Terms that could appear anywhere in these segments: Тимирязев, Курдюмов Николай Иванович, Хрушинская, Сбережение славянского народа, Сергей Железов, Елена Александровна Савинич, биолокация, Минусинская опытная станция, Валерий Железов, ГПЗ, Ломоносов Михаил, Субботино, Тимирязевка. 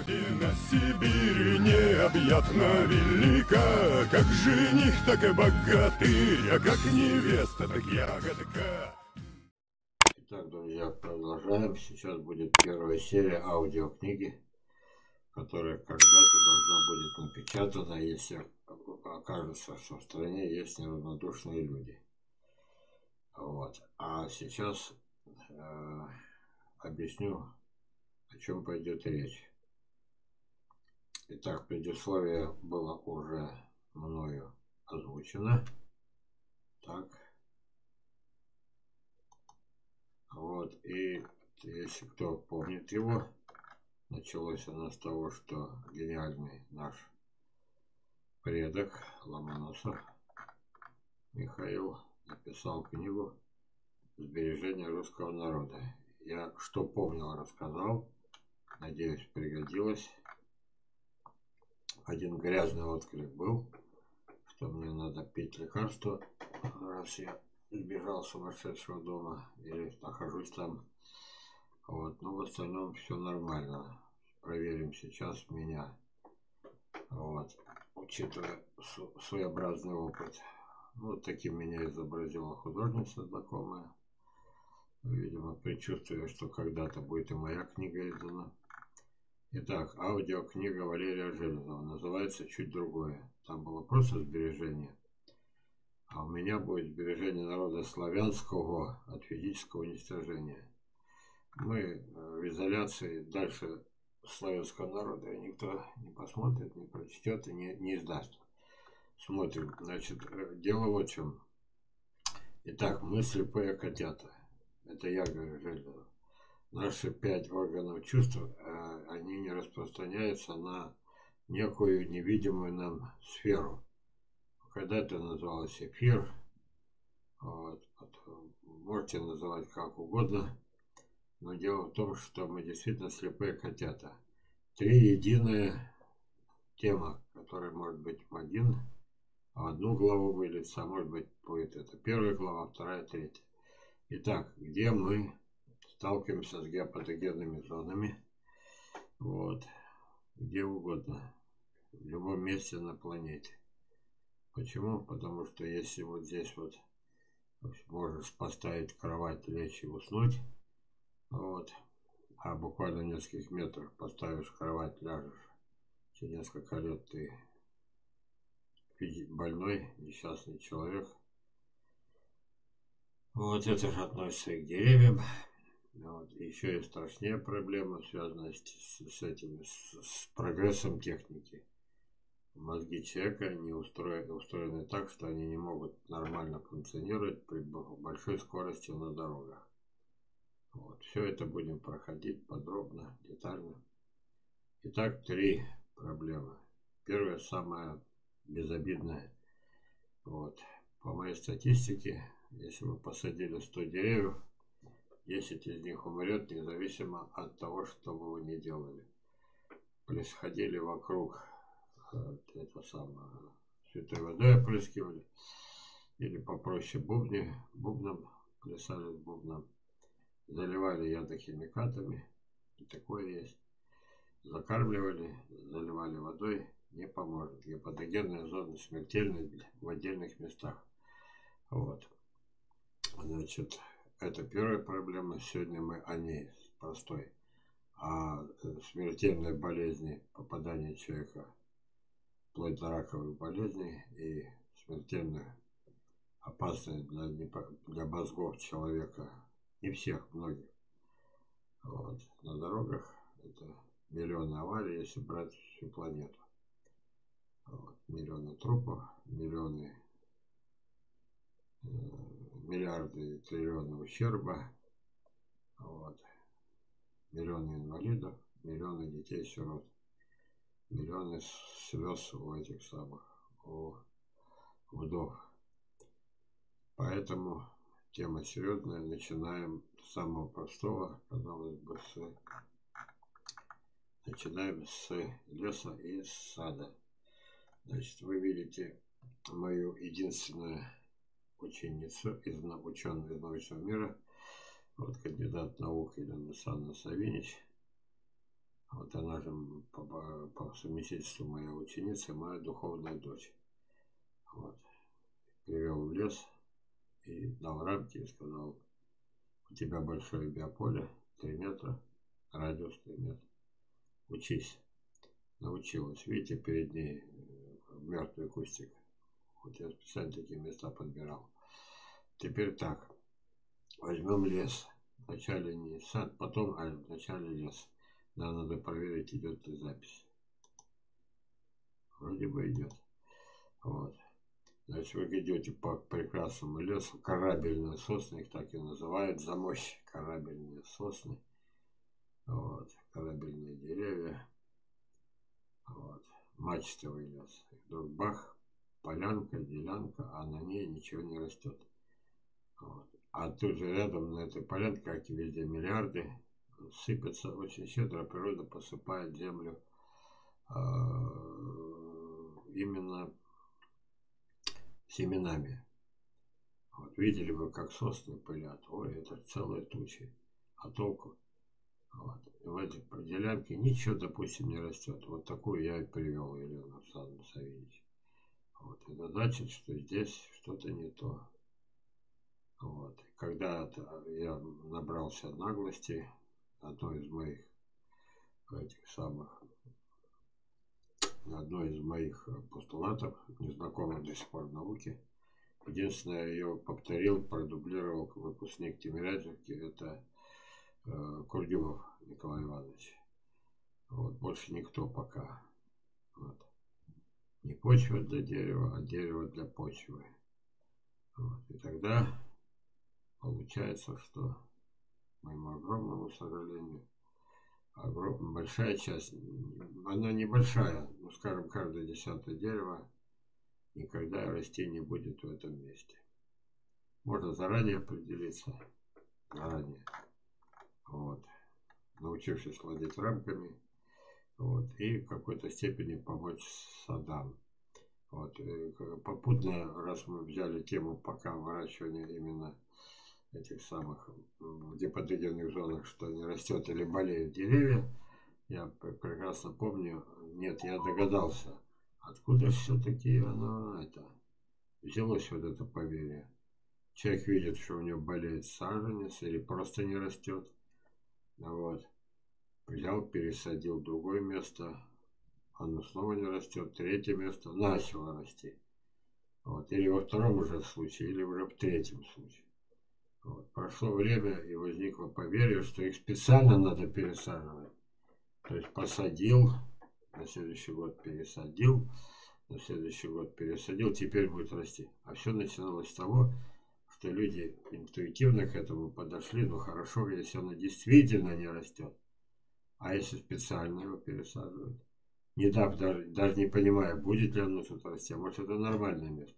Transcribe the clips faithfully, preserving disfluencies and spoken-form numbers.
Родина Сибири необъятно велика, как жених, так и богатырь, а как невеста, так ягодка. Итак, друзья, продолжаем. Сейчас будет первая серия аудиокниги, которая когда-то должна будет напечатана, если окажется, что в стране есть неравнодушные люди. Вот. А сейчас э, объясню, о чем пойдет речь. Итак, предисловие было уже мною озвучено. Так. Вот. И если кто помнит его, началось оно с того, что гениальный наш предок Ломоносов Михаил написал книгу «Сбережение русского народа». Я что помнил, рассказал. Надеюсь, пригодилось. Один грязный отклик был, что мне надо пить лекарство, раз я сбежал с сумасшедшего дома или нахожусь там. Вот, но в остальном все нормально. Проверим сейчас меня. Вот, учитывая своеобразный опыт. Вот таким меня изобразила художница знакомая. Видимо, предчувствие, что когда-то будет и моя книга издана. Итак, аудиокнига Валерия Железова. Называется чуть другое. Там было просто сбережение. А у меня будет сбережение народа славянского от физического уничтожения. Мы в изоляции дальше славянского народа. Никто не посмотрит, не прочтет и не, не издаст. Смотрим. Значит, дело вот в чем. Итак, мы слепые котята. Это я говорю, Железов. Наши пять органов чувств, они не распространяются на некую невидимую нам сферу. Когда это называлось эфир, вот, вот, можете называть как угодно, но дело в том, что мы действительно слепые котята. Три единая тема, которая может быть в один, в одну главу выльется, может быть будет это первая глава, вторая, третья. Итак, где мы сталкиваемся с геопатогенными зонами, вот, где угодно, в любом месте на планете. Почему? Потому что если вот здесь вот можешь поставить кровать, лечь и уснуть, вот, а буквально в нескольких метрах поставишь кровать, ляжешь, через несколько лет ты больной, несчастный человек. Вот это же относится и к деревьям. Вот. Еще и страшнее проблема, связанная с, с этим, с, с прогрессом техники. Мозги человека не устроены, устроены так, что они не могут нормально функционировать при большой скорости на дорогах. Вот. Все это будем проходить подробно, детально. Итак, три проблемы. Первая, самая безобидная. Вот. По моей статистике, если вы посадили сто деревьев, десять из них умрет, независимо от того, что вы его не делали. Происходили вокруг это самое, святой водой опрыскивали, или попроще бубни, бубном, плясали с бубном, заливали ядохимикатами, и такое есть. Закармливали, заливали водой, не поможет. Гепатогенные зоны смертельны в отдельных местах. Вот. Значит, это первая проблема. Сегодня мы о ней простой. О смертельной болезни попадания человека вплоть до раковых болезней и смертельно опасной для, для мозгов человека, не всех, многих. Вот. На дорогах это миллионы аварий, если брать всю планету. Вот. Миллионы трупов, миллионы миллиарды и триллионы ущерба, вот. Миллионы инвалидов, миллионы детей-сирот, миллионы слез у этих самых, у вдов. Поэтому тема серьезная. Начинаем с самого простого, казалось бы, с... начинаем с леса и с сада. Значит, вы видите мою единственную ученицу из ученого из научного мира, вот кандидат наук Елена Александровна Савинич, вот вот она же по, по совместительству моя ученица, моя духовная дочь. Вот. Привел в лес и дал рамки и сказал: у тебя большое биополе, три метра, радиус три метра. Учись. Научилась. Видите, перед ней мертвый кустик. Вот я специально такие места подбирал. Теперь так. Возьмем лес. Вначале не сад, потом, а вначале лес. Нам надо проверить, идет ли запись. Вроде бы идет. Вот. Значит, вы идете по прекрасному лесу. Корабельные сосны, их так и называют. Замощи. Корабельные сосны. Вот. Корабельные деревья. Вот. Мачтовый лес. Вдруг бах. Полянка, делянка, а на ней ничего не растет. Вот. А тут же рядом на этой полянке, как и везде, миллиарды сыпятся. Очень щедро природа посыпает землю э, именно семенами. Вот видели бы, как сосны пылят. Ой, это целые тучи. А толку? Вот. В этой делянке ничего, допустим, не растет. Вот такую я и привел, Елену Александровну Савельевичу. Вот. Это значит, что здесь что-то не то. Вот. Когда я набрался наглости, одно из моих этих самых, одно из моих постулатов, незнакомых до сих пор в науке, единственное, я ее повторил, продублировал выпускник Тимирязевки, это э, Курдюмов Николай Иванович. Вот. Больше никто пока. Вот. Не почва для дерева, а дерево для почвы. Вот. И тогда получается, что, к моему огромному сожалению, огром... большая часть, она небольшая, ну, скажем, каждое десятое дерево никогда расти не будет в этом месте. Можно заранее определиться, заранее, вот, научившись владеть рамками. Вот, и в какой-то степени помочь садам. Вот, попутно, раз мы взяли тему пока выращивания именно этих самых в гипотетических зонах, что не растет или болеют деревья, я прекрасно помню, нет, я догадался, откуда все-таки оно это, взялось вот это поверье. Человек видит, что у него болеет саженец или просто не растет. Вот. Взял, пересадил в другое место, оно снова не растет, третье место начало расти. Вот. Или во втором уже случае, или уже в третьем случае. Вот. Прошло время, и возникло поверье, что их специально надо пересаживать. То есть посадил, на следующий год пересадил, на следующий год пересадил, теперь будет расти. А все начиналось с того, что люди интуитивно к этому подошли, ну хорошо, если оно действительно не растет. А если специально его пересаживают, не дав, даже, даже не понимая, будет ли оно тут расти, а может это нормальное место.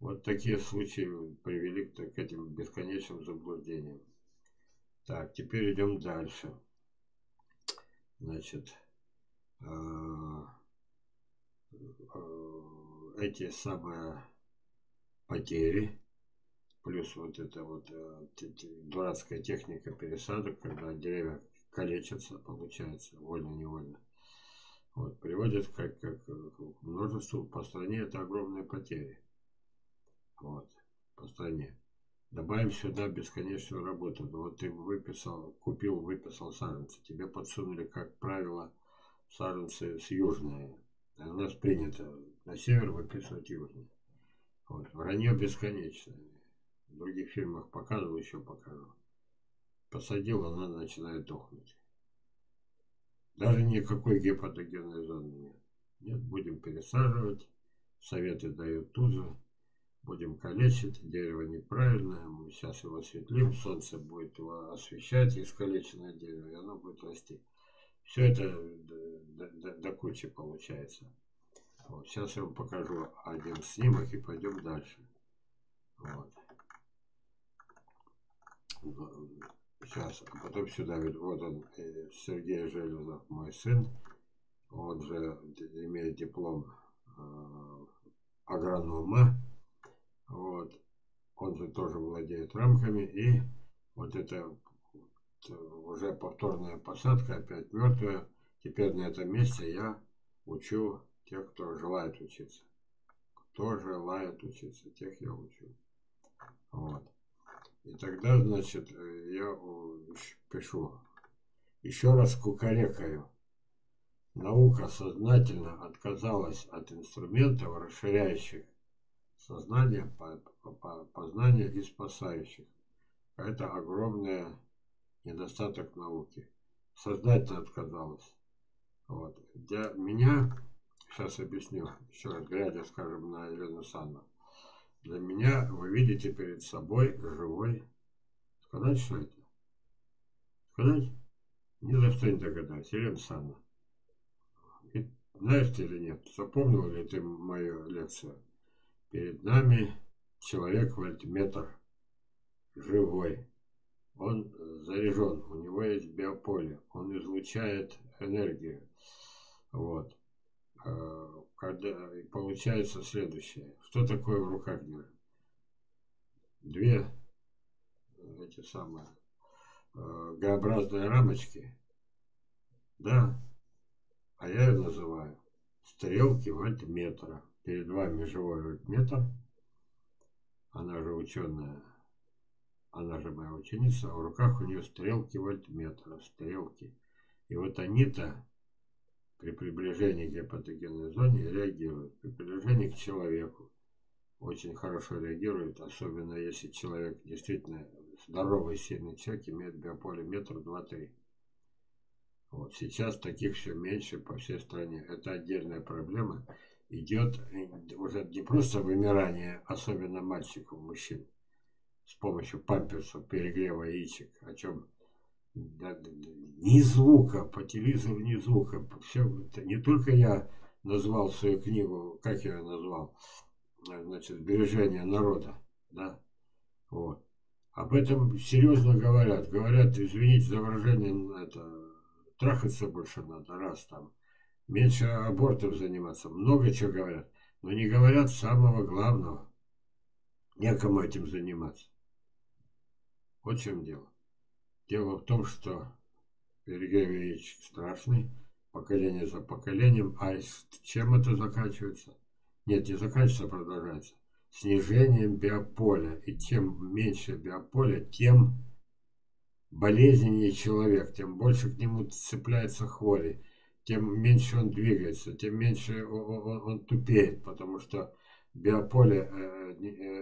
Вот такие случаи привели к, к этим бесконечным заблуждениям. Так, теперь идем дальше. Значит, э, э, эти самые потери, плюс вот эта вот э, дурацкая техника пересадок, когда деревья калечатся, получается, вольно-невольно. Вот, приводит как, как к множеству. По стране это огромные потери. Вот, по стране. Добавим сюда бесконечную работу. Ну, вот ты выписал, купил, выписал саженцы. Тебе подсунули, как правило, саженцы с южной. У нас принято на север выписывать южные. Вот, вранье бесконечное. В других фильмах показывал, еще покажу. Посадил, она начинает дохнуть. Даже никакой гипотогенной зоны нет. Нет, будем пересаживать. Советы дают тут же. Будем калечить. Дерево неправильное. Мы сейчас его осветлим. Солнце будет его освещать, искалеченное дерево. И оно будет расти. Все это до, до, до кучи получается. Вот, сейчас я вам покажу один снимок и пойдем дальше. Вот. Сейчас, а потом сюда, ведь вот он, Сергей Железов, мой сын, он же имеет диплом э, агронома, вот, он же тоже владеет рамками, и вот это уже повторная посадка, опять мертвая, Теперь на этом месте я учу тех, кто желает учиться. Кто желает учиться, тех я учу. Вот. И тогда, значит, я пишу. Еще раз кукарекаю. Наука сознательно отказалась от инструментов, расширяющих сознание, познание и спасающих. Это огромный недостаток науки. Сознательно отказалась. Вот. Для меня, сейчас объясню, еще раз глядя, скажем, на Елену Александровну, для меня вы видите перед собой живой. Сказать, что это? Сказать? Ни за что не догадаюсь, Елена Александровна. И, знаешь ты или нет, запомнил ли ты мою лекцию? Перед нами человек-вольтметр. Живой. Он заряжен, у него есть биополе, он излучает энергию. Вот. Когда получается следующее. Что такое в руках держит? Две эти самые Г-образные рамочки. Да. А я ее называю стрелки вольтметра. Перед вами живой вольтметр. Она же ученая. Она же моя ученица, а в руках у нее стрелки вольтметра, стрелки. И вот они-то при приближении к гепатогенной зоне реагируют. При приближении к человеку очень хорошо реагируют, особенно если человек действительно здоровый, сильный человек, имеет биополе метр, два, три. Вот сейчас таких все меньше по всей стране. Это отдельная проблема. Идет уже не просто вымирание, особенно мальчиков, мужчин, с помощью памперсов, перегрева яичек, о чем да, да, да, ни звука, по телевизору ни звука. Все, это не только я назвал свою книгу, как я ее назвал, значит, «Сбережение народа», да, вот. Об этом серьезно говорят, говорят, извините за выражение, это, трахаться больше надо, раз там, меньше абортов заниматься, много чего говорят, но не говорят самого главного, некому этим заниматься. Вот в чем дело. Дело в том, что перегрев яичек страшный, поколение за поколением, а чем это заканчивается? Нет, не заканчивается, продолжается. Снижением биополя. И чем меньше биополя, тем болезненнее человек, тем больше к нему цепляется хвори, тем меньше он двигается, тем меньше он, он, он тупеет, потому что биополе,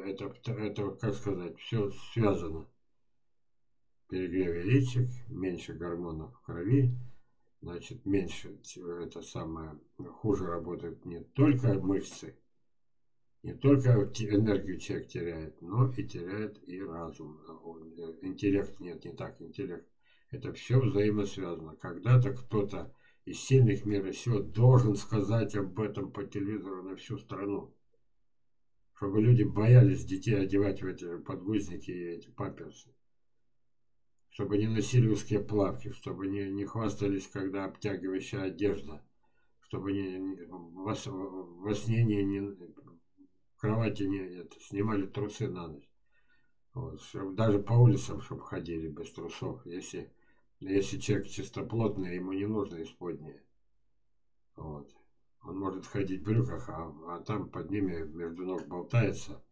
это, это, как сказать, все связано. Перегрев яичек, меньше гормонов в крови, значит, меньше, это самое, хуже работают не только мышцы, не только энергию человек теряет, но и теряет и разум. Интеллект, нет, не так, интеллект. Это все взаимосвязано. Когда-то кто-то из сильных мира сего должен сказать об этом по телевизору на всю страну. Чтобы люди боялись детей одевать в эти подгузники и эти памперсы. Чтобы не носили узкие плавки, чтобы не, не хвастались, когда обтягивающая одежда. Чтобы не, не, во, во сне не, не, в кровати не, это, снимали трусы на ночь. Вот, чтобы, даже по улицам, чтобы ходили без трусов. Если, если человек чистоплотный, ему не нужно исподнее. Вот. Он может ходить в брюках, а, а там под ними между ног болтается,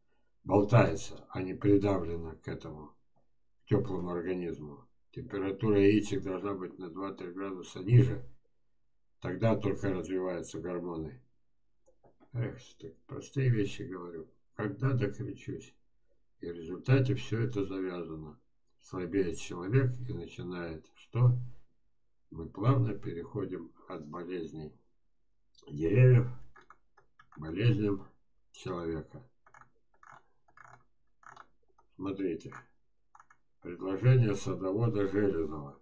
болтается, а не придавлено к этому к теплому организму. Температура яичек должна быть на два-три градуса ниже. Тогда только развиваются гормоны. Эх, простые вещи говорю. Когда докричусь? И в результате все это завязано. Слабеет человек и начинает что? Мы плавно переходим от болезней деревьев к болезням человека. Смотрите. Предложение садовода Железова.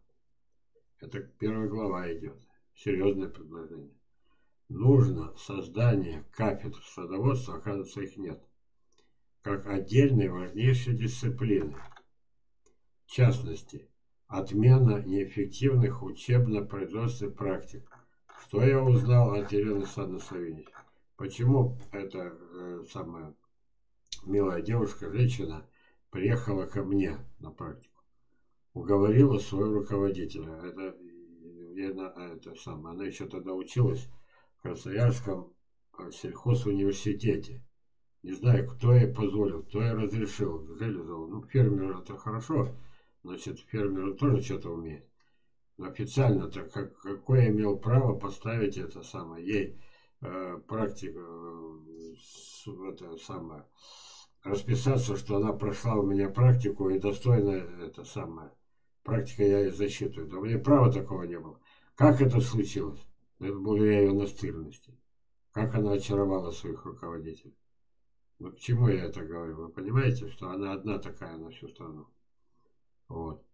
Это первая глава идет. Серьезное предложение. Нужно создание кафедр садоводства, оказывается, их нет. Как отдельной важнейшей дисциплины. В частности, отмена неэффективных учебно-производственных практик. Что я узнал от Елены Александровны Савинича? Почему эта э, самая милая девушка, женщина, приехала ко мне на практику? Уговорила своего руководителя. Это Лена, это самое, она еще тогда училась в Красноярском сельхозуниверситете. Не знаю, кто ей позволил, кто ей разрешил. Железову. Ну, фермер это хорошо, значит, фермер тоже что-то умеет. Но официально-то как, какое имел право поставить это самое, ей э, практика, э, это самое, расписаться, что она прошла у меня практику и достойна это самое. Практика, я ее засчитываю. Да у меня права такого не было. Как это случилось? Это была ее настырность. Как она очаровала своих руководителей. Ну, к чему я это говорю? Вы понимаете, что она одна такая на всю страну. Вот.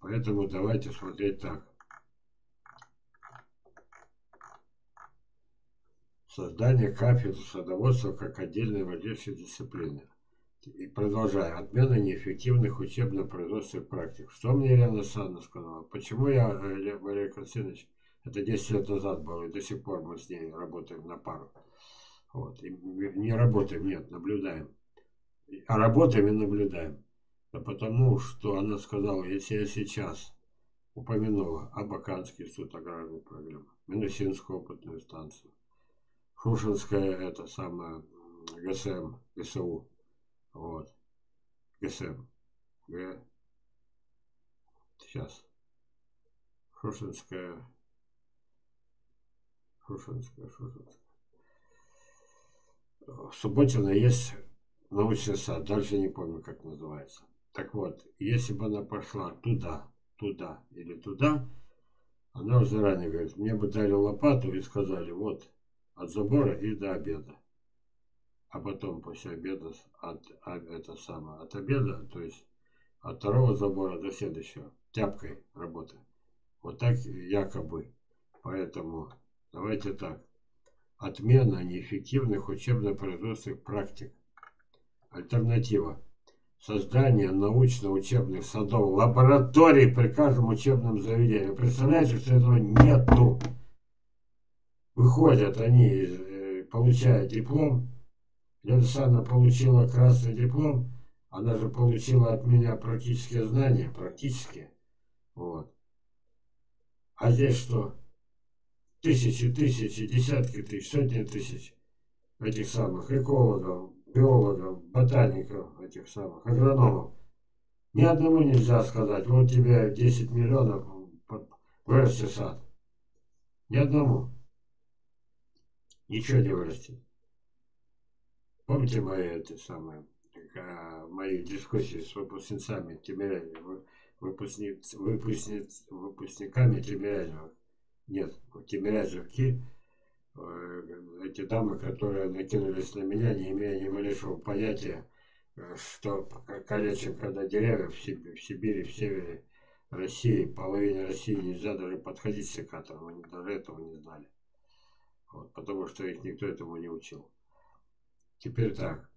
Поэтому давайте смотреть так. Создание кафедры садоводства как отдельной владельческой дисциплины. И продолжаю. Отмена неэффективных учебно-производственных практик. Что мне Елена Александровна сказала? Почему я, Валерий Константинович, это десять лет назад было, и до сих пор мы с ней работаем на пару. Вот. И не работаем, нет, наблюдаем. А работаем и наблюдаем. Да потому что она сказала, если я сейчас упомянула Абаканский институт аграрной программы, Минусинскую опытную станцию, Хрушинская, это самое, ГСМ, ГСУ, вот, ГСМ, Г... сейчас, Хрушинская, Хрушинская, Хрушинская. В Субботино есть научный сад, дальше не помню, как называется. Так вот, если бы она пошла туда, туда или туда, она уже заранее говорит, мне бы дали лопату и сказали, вот, от забора и до обеда. А потом после обеда, от, это самое, от обеда, то есть от второго забора до следующего, тяпкой работы. Вот так якобы. Поэтому давайте так. Отмена неэффективных учебно-производственных практик. Альтернатива. Создание научно-учебных садов, лабораторий при каждом учебном заведении. Представляете, что этого нету. Выходят они, получая диплом. Елена Александровна получила красный диплом. Она же получила от меня практические знания. Практические. Вот. А здесь что? Тысячи, тысячи, десятки тысяч, сотни тысяч этих самых экологов, биологов, ботаников этих самых, агрономов. Ни одному нельзя сказать, вот тебе десять миллионов, вырасти сад. Ни одному. Ничего не вырастет. Помните мои, эти самые, мои дискуссии с выпускницами Тимирязева, выпускниц, выпускниц, выпускниками Тимирязева? Нет, в Тимирязевке эти дамы, которые накинулись на меня, не имея ни малейшего понятия, что калечим, когда деревья в Сибири, в Сибири, в севере России, половине России нельзя даже подходить с секатором, они даже этого не знали. Вот, потому что их никто этому не учил. Теперь так.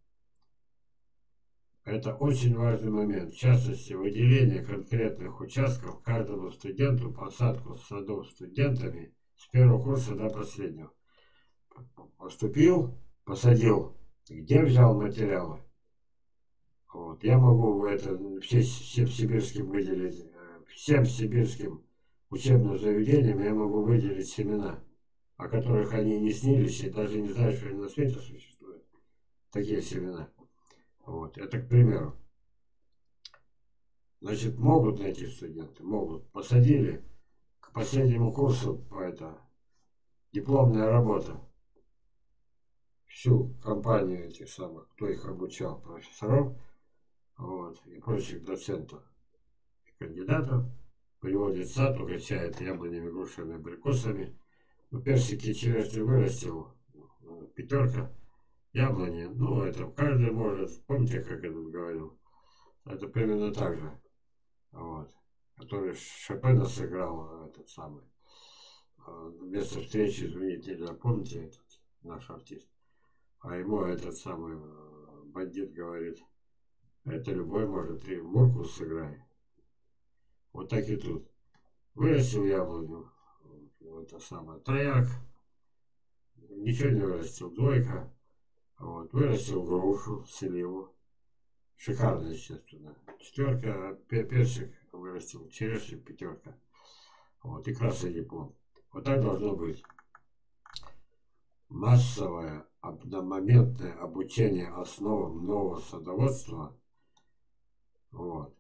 Это очень важный момент, в частности, выделение конкретных участков каждому студенту, посадку садов студентами с первого курса до последнего. Поступил, посадил, где взял материалы? Вот. Я могу это всем, всем сибирским выделить, всем сибирским учебным заведениям я могу выделить семена, о которых они не снились и даже не знают, что они на свете существуют. Такие семена. Вот, это к примеру. Значит, могут найти студенты, могут. Посадили к последнему курсу, это, дипломная работа. Всю компанию этих самых, кто их обучал, профессоров, вот, и прочих доцентов и кандидатов, приводит в сад, угощает яблонями, грушами, абрикосами. Ну, персики, черешни вырастил, пятерка. Яблони, ну это каждый может, помните, как я тут говорил, это примерно так же, вот, который Шопена сыграл, этот самый, вместо встречи извинить нельзя, помните, этот наш артист, а ему этот самый бандит говорит, это любой может, три мурку сыграй, вот так и тут, вырастил яблоню, это самое, трояк, ничего не вырастил, двойка. Вот, вырастил грушу, сливу. Шикарно, естественно. Четверка, персик вырастил, черешня, пятерка. Вот, и красный диплом. Вот так должно быть. Массовое одномоментное обучение основам нового садоводства. Вот.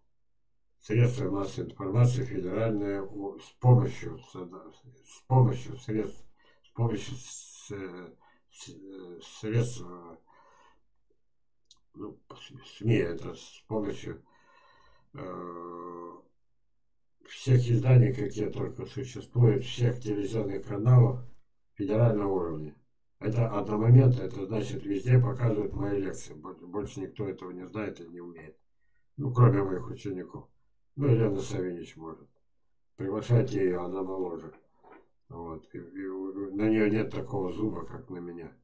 Средства массовой информации федеральные с помощью, с помощью средств, с помощью с, с, средств, ну, СМИ, это с помощью э, всех изданий, какие только существуют, всех телевизионных каналов федерального уровня. Это одномомент, это значит везде показывают мои лекции. Больше никто этого не знает и не умеет. Ну, кроме моих учеников. Ну, Елена Савельевич может. Приглашайте ее, она моложе. Вот. И, и, на нее нет такого зуба, как на меня.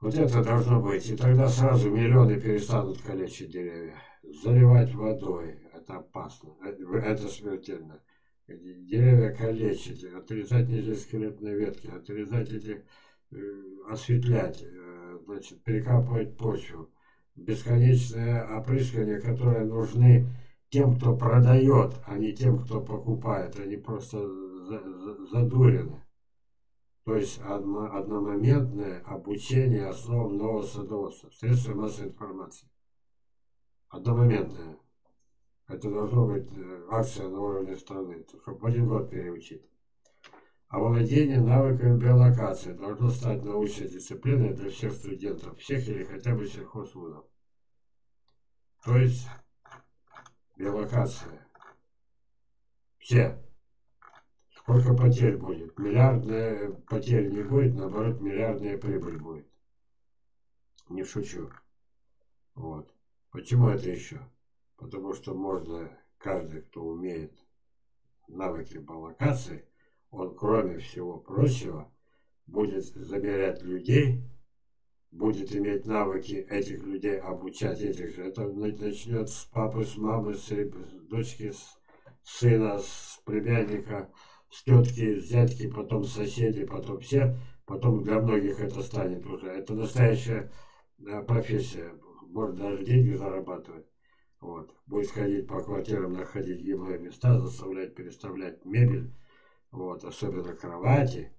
Вот это должно быть. И тогда сразу миллионы перестанут калечить деревья. Заливать водой. Это опасно. Это, это смертельно. Деревья калечить. Отрезать низкоскелетные ветки. Отрезать эти... Осветлять. Значит, перекапывать почву. Бесконечное опрыскивание, которые нужны тем, кто продает, а не тем, кто покупает. Они просто задурены. То есть одно, одномоментное обучение основам нового садоводства. Средства массовой информации. Одномоментное. Это должно быть акция на уровне страны, чтобы в один год переучить. А владение навыками биолокации должно стать научной дисциплиной для всех студентов, всех или хотя бы сельхозвузов. То есть биолокация. Все. Сколько потерь будет? Миллиардная потерь не будет, наоборот, миллиардная прибыль будет. Не шучу. Вот. Почему это еще? Потому что можно, каждый, кто умеет навыки биолокации, он, кроме всего прочего, будет замерять людей, будет иметь навыки этих людей обучать этих же. Это начнет с папы, с мамы, с дочки, с сына, с племянника, с тетки, с дядьки, потом соседи, потом все. Потом для многих это станет уже. Это настоящая профессия. Можно даже деньги зарабатывать. Вот. Будет ходить по квартирам, находить гиблые места, заставлять переставлять мебель. Вот, особенно кровати,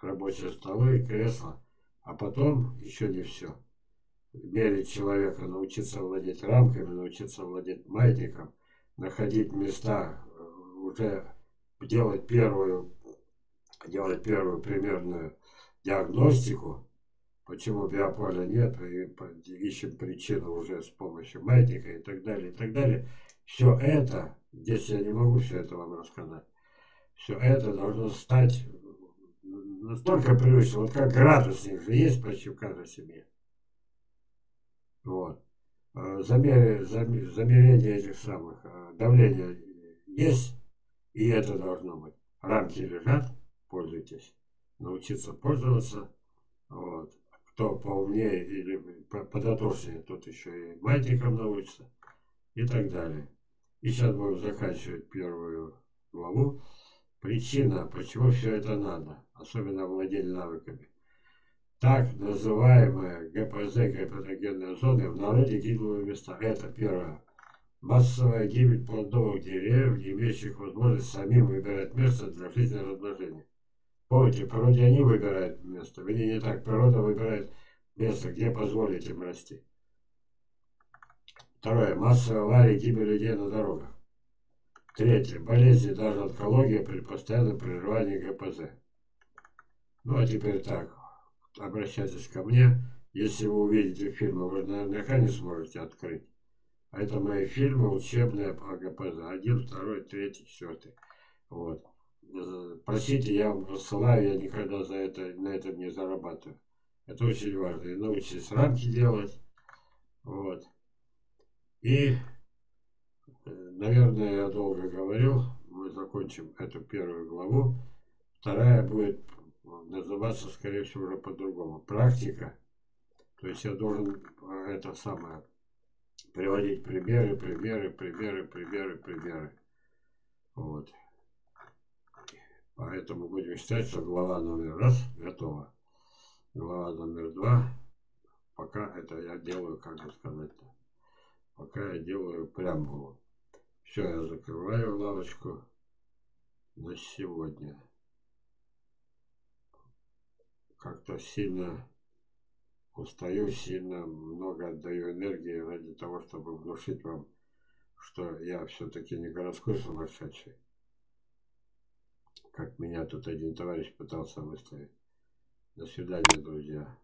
рабочие столы, кресла. А потом еще не все. Мерить человека, научиться владеть рамками, научиться владеть маятником, находить места, уже делать первую, делать первую примерную диагностику, почему биополя нет, и ищем причину уже с помощью маятника и так далее, и так далее. Все это, здесь я не могу все это вам рассказать. Все это должно стать настолько привычным, вот как градусник же есть почти в каждой семье. Вот. Замер, замер, замерение этих самых, давления есть, и это должно быть. Рамки лежат, пользуйтесь, научиться пользоваться. Вот. Кто поумнее или подотошнее, тот еще и маятником научится и так далее. И сейчас будем заканчивать первую главу. Причина, почему все это надо, особенно владение навыками. Так называемые ГПЗ, гипотогенные зоны, в народе гиблые места. Это первое. Массовая гибель плодовых деревьев, не имеющих возможность самим выбирать место для жизненного размножения. Помните, в природе они выбирают место. Или не так, природа выбирает место, где позволит им расти. Второе. Массовая авария, гибель людей на дорогах. Третье. Болезни, даже онкология при постоянном прерывании ГПЗ. Ну а теперь так. Обращайтесь ко мне. Если вы увидите фильмы, вы наверняка не сможете открыть. А это мои фильмы учебные по ГПЗ. Один, второй, третий, четвертый. Вот. Просите, я вам рассылаю. Я никогда за это, на этом не зарабатываю. Это очень важно. И научитесь рамки делать. Вот. И... Наверное, я долго говорил. Мы закончим эту первую главу. Вторая будет называться, скорее всего, уже по-другому. Практика. То есть я должен это самое приводить примеры, примеры, примеры, примеры, примеры. Вот. Поэтому будем считать, что глава номер раз готова. Глава номер два. Пока это я делаю, как бы сказать, пока я делаю преамбулу. Все, я закрываю лавочку на сегодня. Как-то сильно устаю, сильно много отдаю энергии ради того, чтобы внушить вам, что я все-таки не городской сумасшедший, как меня тут один товарищ пытался выставить. До свидания, друзья.